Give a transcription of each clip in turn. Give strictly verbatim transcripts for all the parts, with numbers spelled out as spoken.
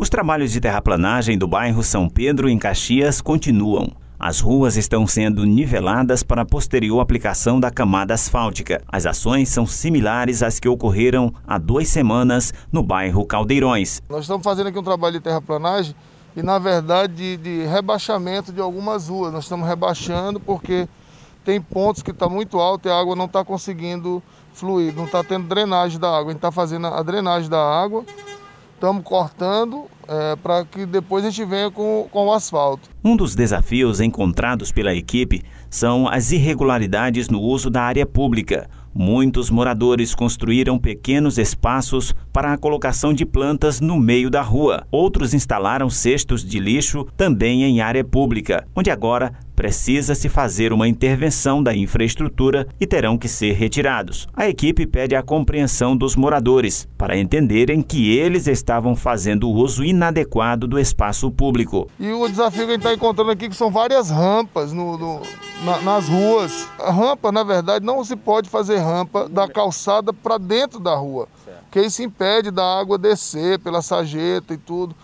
Os trabalhos de terraplanagem do bairro São Pedro, em Caxias, continuam. As ruas estão sendo niveladas para a posterior aplicação da camada asfáltica. As ações são similares às que ocorreram há duas semanas no bairro Caldeirões. Nós estamos fazendo aqui um trabalho de terraplanagem e, na verdade, de, de rebaixamento de algumas ruas. Nós estamos rebaixando porque tem pontos que estão muito alto e a água não está conseguindo fluir, não está tendo drenagem da água. A gente está fazendo a drenagem da água. Estamos cortando é, para que depois a gente venha com, com o asfalto. Um dos desafios encontrados pela equipe são as irregularidades no uso da área pública. Muitos moradores construíram pequenos espaços para a colocação de plantas no meio da rua. Outros instalaram cestos de lixo também em área pública, onde agora precisa-se fazer uma intervenção da infraestrutura e terão que ser retirados. A equipe pede a compreensão dos moradores para entenderem que eles estavam fazendo o uso inadequado do espaço público. E o desafio que a gente está encontrando aqui que são várias rampas no, no, na, nas ruas. A rampa, na verdade, não se pode fazer rampa da calçada para dentro da rua, porque isso impede da água descer pela sarjeta e tudo.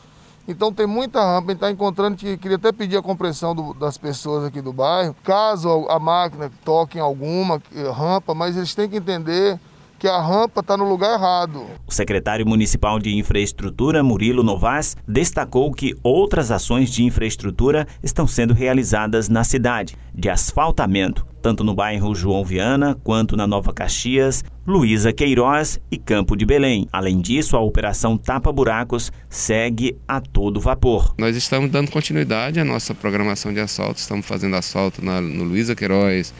Então tem muita rampa, a gente está encontrando que queria até pedir a compreensão do, das pessoas aqui do bairro, caso a máquina toque em alguma rampa, mas eles têm que entender que a rampa está no lugar errado. O secretário municipal de infraestrutura, Murilo Novas, destacou que outras ações de infraestrutura estão sendo realizadas na cidade, de asfaltamento, tanto no bairro João Viana quanto na Nova Caxias, Luísa Queiroz e Campo de Belém. Além disso, a operação Tapa Buracos segue a todo vapor. Nós estamos dando continuidade à nossa programação de asfalto, estamos fazendo asfalto na, no Luísa Queiroz,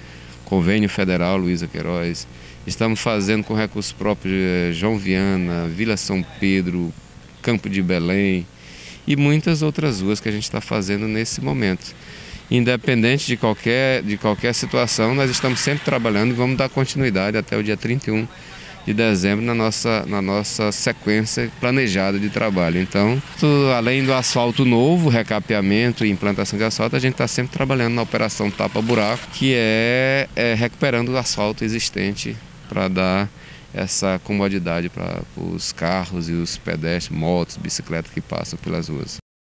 Convênio Federal Luísa Queiroz. Estamos fazendo com recursos próprios João Viana, Vila São Pedro, Campo de Belém e muitas outras ruas que a gente está fazendo nesse momento. Independente de qualquer, de qualquer situação, nós estamos sempre trabalhando e vamos dar continuidade até o dia trinta e um de dezembro na nossa, na nossa sequência planejada de trabalho. Então, além do asfalto novo, recapeamento e implantação de asfalto, a gente está sempre trabalhando na operação Tapa Buraco, que é, é recuperando o asfalto existente para dar essa comodidade para os carros e os pedestres, motos, bicicletas que passam pelas ruas.